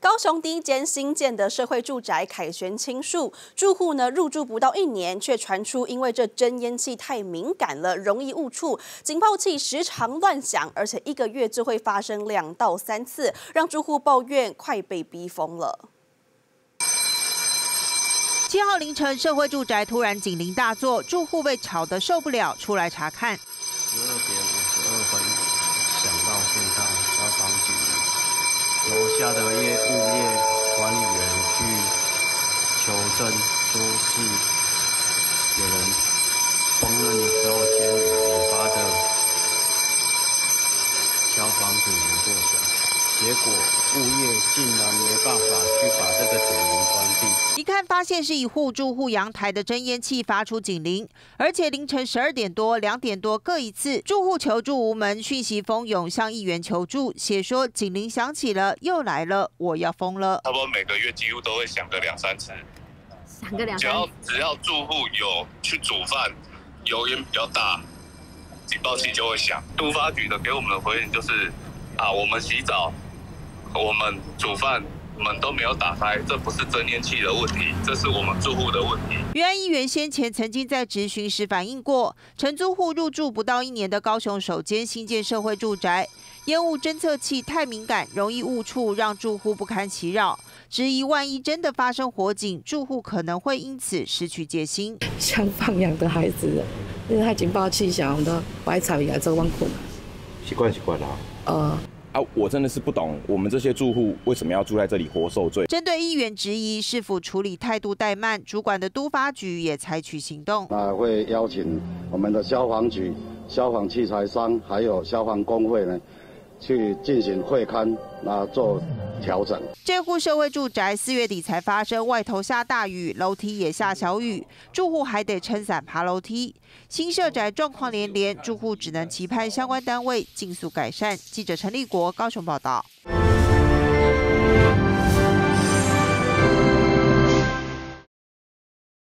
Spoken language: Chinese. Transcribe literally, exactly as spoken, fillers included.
高雄第一间新建的社会住宅凯旋青树，住户呢入住不到一年，却传出因为这真烟气太敏感了，容易误触，警报器时常乱响，而且一个月就会发生两到三次，让住户抱怨快被逼疯了。 七号凌晨，社会住宅突然警铃大作，住户被吵得受不了，出来查看。十二点五十二分响到现在，消防局楼下的业物业管理员去求证，说是有人烹饪的时候煎鱼引发的消防警铃作响，结果物业竟然没办法去把这个警铃关闭。 一看发现是一户住户阳台的真烟器发出警铃，而且凌晨十二点多、两点多各一次。住户求助无门，讯息蜂涌向议员求助，写说警铃响起了，又来了，我要疯了。差不多每个月几乎都会响个两三次，响个两三次。只要只要住户有去煮饭，油烟比较大，警报器就会响。都发局的给我们的回应就是：啊，我们洗澡，我们煮饭。 我们都没有打开，这不是真烟器的问题，这是我们住户的问题。原来议员先前曾经在质询时反映过，承租户入住不到一年的高雄首间新建社会住宅，烟雾侦测器太敏感，容易误触，让住户不堪其扰。质疑万一真的发生火警，住户可能会因此失去戒心。像放养的孩子，因为他警报器响的，白吵也做忘困。习惯习惯啦。呃。 啊，我真的是不懂，我们这些住户为什么要住在这里活受罪？针对议员质疑是否处理态度怠慢，主管的都发局也采取行动。那会邀请我们的消防局、消防器材商还有消防工会呢，去进行会勘，那做调整。这户社会住宅四月底才发生外头下大雨，楼梯也下小雨，住户还得撑伞爬楼梯。新社宅状况连连，住户只能期盼相关单位尽速改善。记者陈立国高雄报道。